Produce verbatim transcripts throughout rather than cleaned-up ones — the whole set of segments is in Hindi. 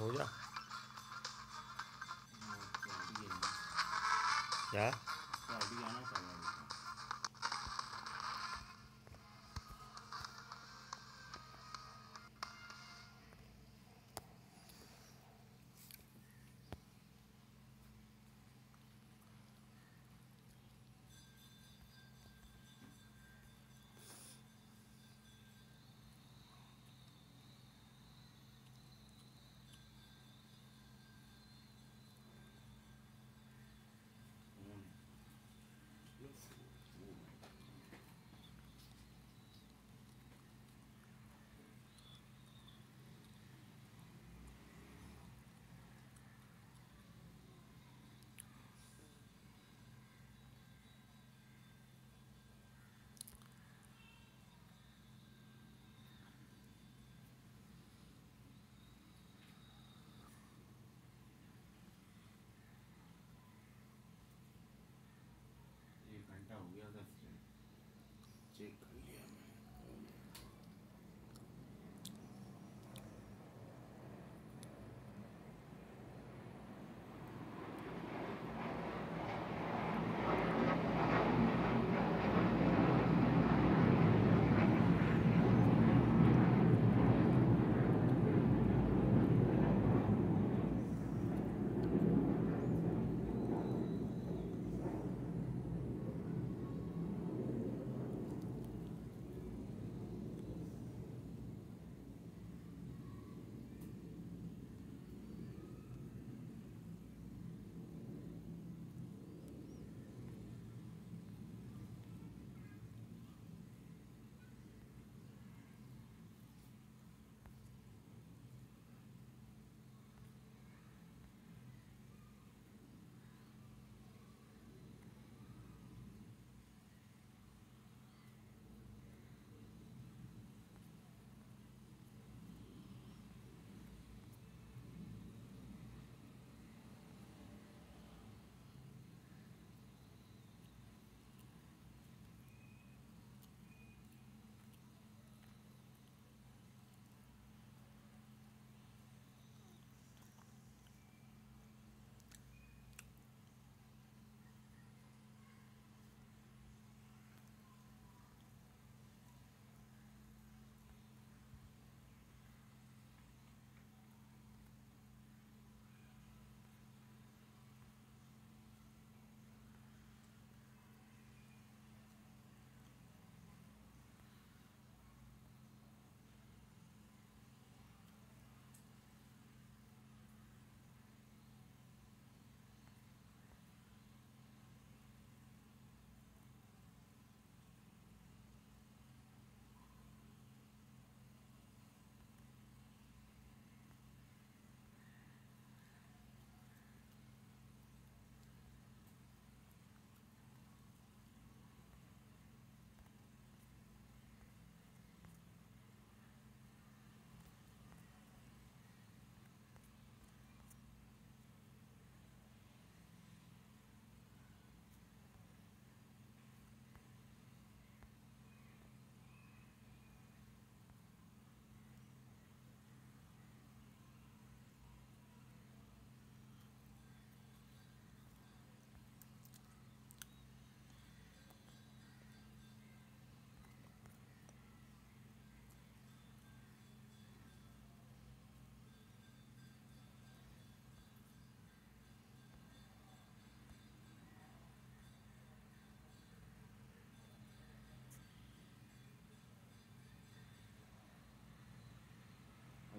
हो जा क्या हो गया था, चेक कर लिया मैं।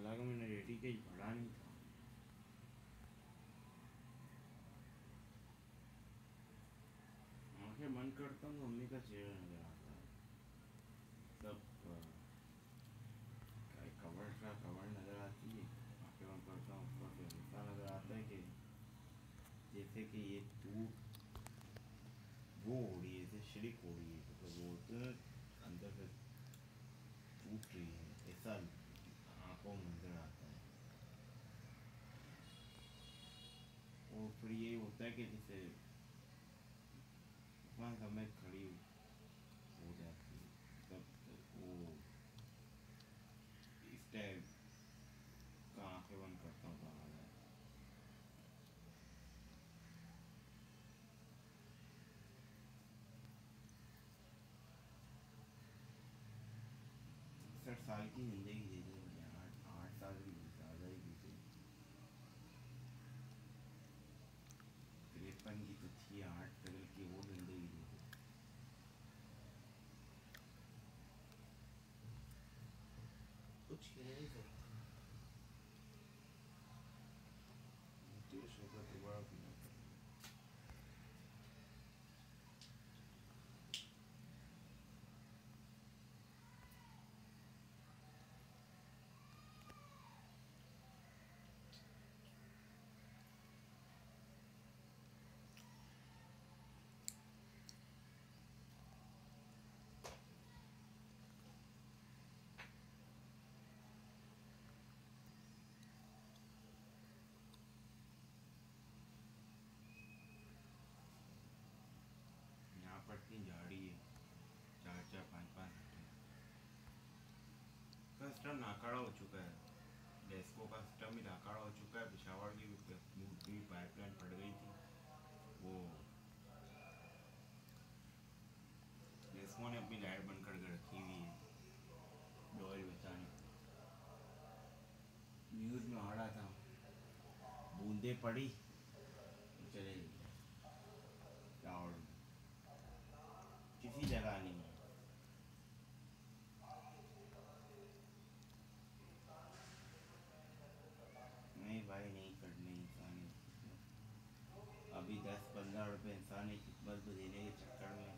हालांकि मैंने रेडी के भरा नहीं था। आंखें बंद करता हूँ तो मम्मी का चेहरा नजर आता है, सब कवर का कवर नजर आती है। आंखें बंद करता हूँ ऊपर से हिस्सा नजर आता है कि जैसे कि ये तू वो हो रही है, जैसे श्रिक हो रही है, तो वो तो अंदर से टूट रही है, ऐसा आंखों में नजर आता है। और फिर ये होता है कि जैसे वहाँ समय खड़ी हो जाती है, तब वो इस टाइप का आंखें बंद करता हूँ। साल की जिंदगी दे दी मुझे, आठ आठ साल की आज़ादी दी थी। तिरपन की तो थी, आठ तगल की वो जिंदगी दी थी। कुछ नहीं करता देश होगा दोबारा भी नहीं करता। पर तीन झाड़ी है, चार चार पाँच पाँच का स्टम नाकाड़ा हो चुका है। डेस्को का स्टम ही नाकाड़ा हो चुका है। पिशावर की भी पाइपलाइन फट गई थी, वो डेस्को ने अपनी लाइट बंद करके रखी हुई है डॉयल बचाने। न्यूज़ में आ रहा था बूंदे पड़ी चले गई किसी जगह नहीं है। नहीं भाई नहीं करने इंसानी, अभी दस पंद्रह रुपये इंसानी खिदमत को देने के चक्कर में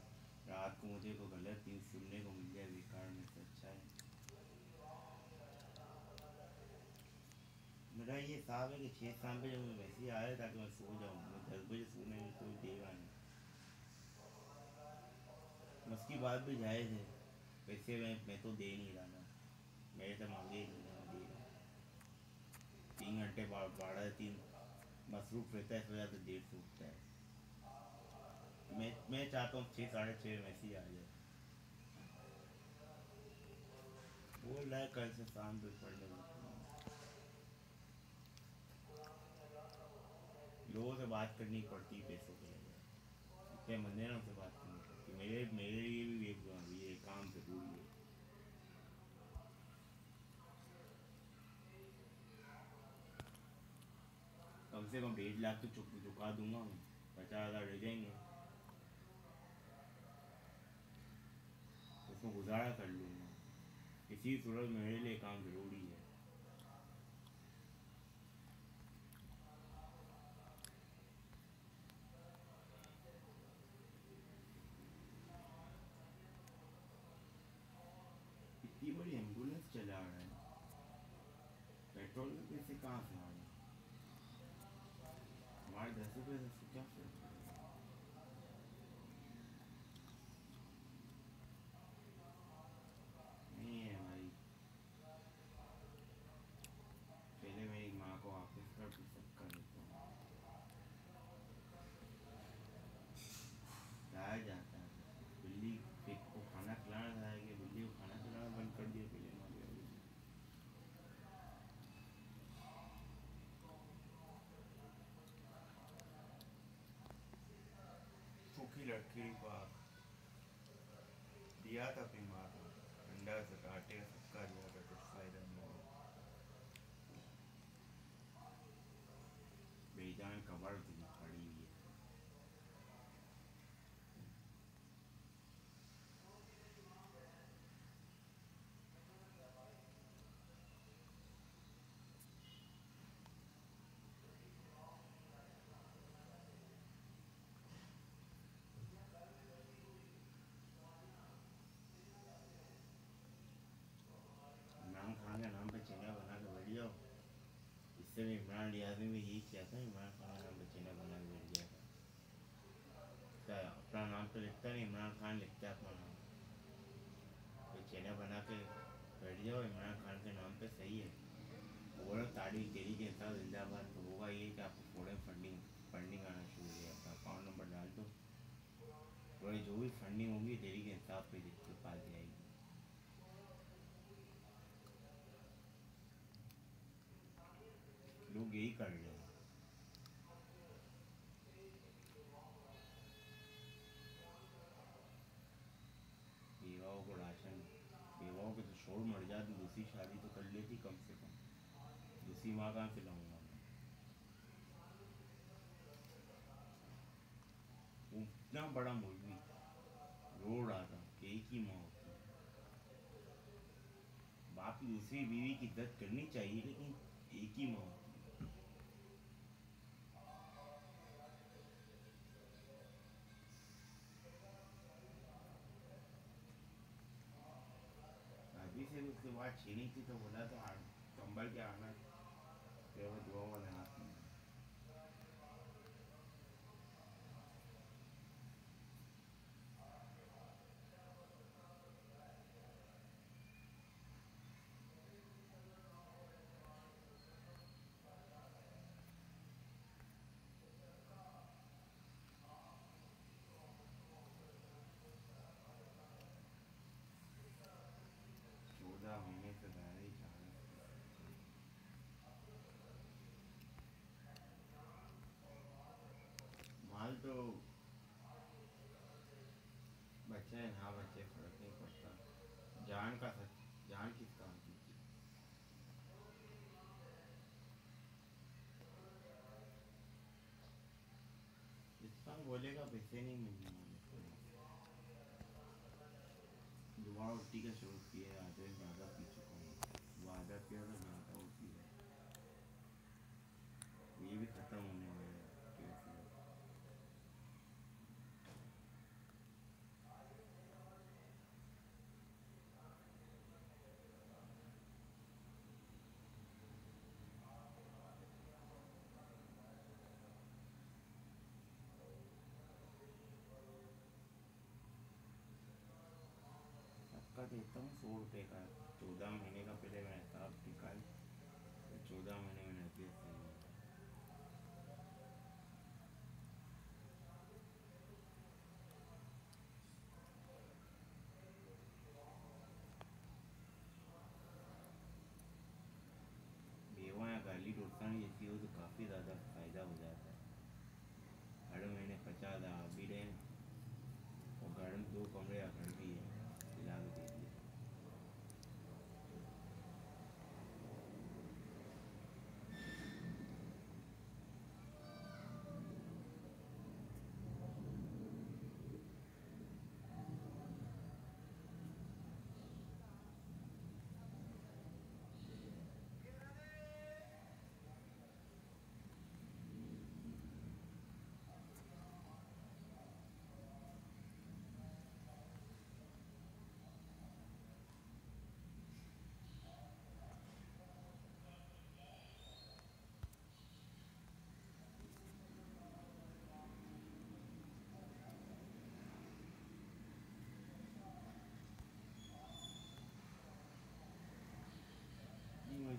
रात को मुझे को गलत न्यूज़ सुनने को मिल जाए बेकार में, तो अच्छा है। मेरा ये हिसाब है कि छः शाम पे जब मैं मैसेज आया ताकि मैं सो जाऊँ, मैं दस बजे सोने में कोई देगा नहीं। उसकी बात भी जायज़ है, वैसे मैं मैं तो दे नहीं रहा था, मेरे तो मांगे ही नहीं रहा दे रहा। तीन घंटे बारह तीन मसरूफ़ रहता है, इस वजह से देर से उठता है। मैं मैं चाहता हूँ छः साढ़े छः मैसेज आ जाए। बोल रहा है कल से शाम पे पढ़ने लोगों से बात करनी पड़ती पैसों के लिए, इतने मंदिरों से बात करनी पड़ती। मेरे मेरे लिए भी एक ये काम जरूरी है। कम से कम डेढ़ लाख तो चुक चुका दूंगा मैं, पचास हज़ार रह जाएंगे, उसको गुजारा कर लूँगा। इसी सूरत मेरे लिए काम ज़रूरी है। ये बड़ी एम्बुलेंस चला रहा है, पेट्रोल में पैसे कहाँ से आ रहे हैं? हमारे दस रुपये से क्या फर्क पड़ेगा? नहीं है भाई, पहले मेरी माँ को वापस कर सकता हूँ। जाया जाता है बिल्ली को खाना खिलाना था कि बिल्ली को खाना खिलाना बंद कर दिया पहले मारे। सूखी लड़की को दिया था अपनी माँ को, अंडा से आटे का सबका दिया था, कुछ फायदा नहीं हुआ। बेजान कमर भी पड़ी हुई है। खान के नाम पे चेना बना के बैठ जाओ, इससे भी इमरान रियाज ने भी यही किया था। इमरान खान के नाम पे चेना बना के बैठ गया था, अपना नाम तो लिखता नहीं, इमरान खान लिखता है अपना नाम। तो चेना बना के बैठ जाओ इमरान खान के नाम पे, सही है। और तारीख देरी के साथ जिंदाबाद तो होगा। ये कि आपको थोड़े फंडिंग फंडिंग आना शुरू हो गया, अपना अकाउंट नंबर डाल दो, थोड़ी जो भी फंडिंग होगी देरी के हिसाब से जिसके पास जाएगी। लोग यही कर रहे हैं। बेवाओं को राशन, बेवाओं के तो शोर मर जाती है। दूसरी शादी तो कर लेती कम से कम, दूसरी माँ कहाँ खिलाऊंगा मैं। उतना बड़ा मौलवी रो रहा था कि एक ही माँ होती है, बाप की दूसरी बीवी की इज्जत करनी चाहिए लेकिन एक ही माँ होती है। से उसके बाद छीनी थी तो बोला था कंबल के आना दुआ वाले हाथ में। चौदह महीने से दायरे जा रहे हैं। माल तो बच्चे हैं ना बच्चे, फर्क नहीं पड़ता। जान का सच, जान किस काम की। जितना बोलेगा पैसे नहीं मिलने वाले। दुआ उल्टी का शोर किए आधे ज़्यादा पी चुका हूँ, वादा किया तो ज़्यादा होती है, ये भी खत्म होने वाला है। का देता हूँ सौ रुपये का, चौदह महीने का पहले मैंने हिसाब निकाल, चौदह महीने में नसीहत नहीं है। बेवा या गाली टोटसानी जैसी हो तो काफ़ी ज़्यादा फ़ायदा हो जाता है। हर महीने पचास आ भी रहे और घर में दो कमरे या घर भी है।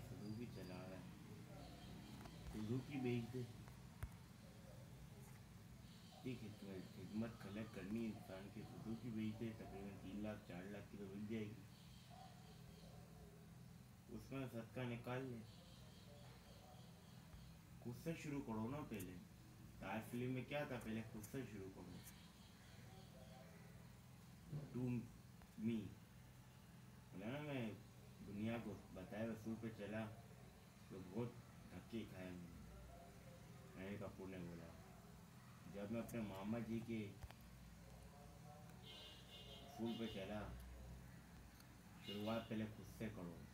सुजुकी चला रहा है, सुजुकी बेच दे। खिदमत खलक करनी इंसान की, सुजुकी बेच दे तकरीबन तीन लाख चार लाख की तो मिल जाएगी, उसमें सदका निकाल ले। खुद से शुरू करो ना, पहले तार फिल्म में क्या था, पहले खुद से शुरू करो। टू मी बोला ना, मैं दुनिया को बताए रसूल पे चला तो बहुत धक्के खाए मैंने। अनिल कपूर ने बोला जब मैं अपने मामा जी के फूल पे चला, शुरुआत पहले खुद से करो।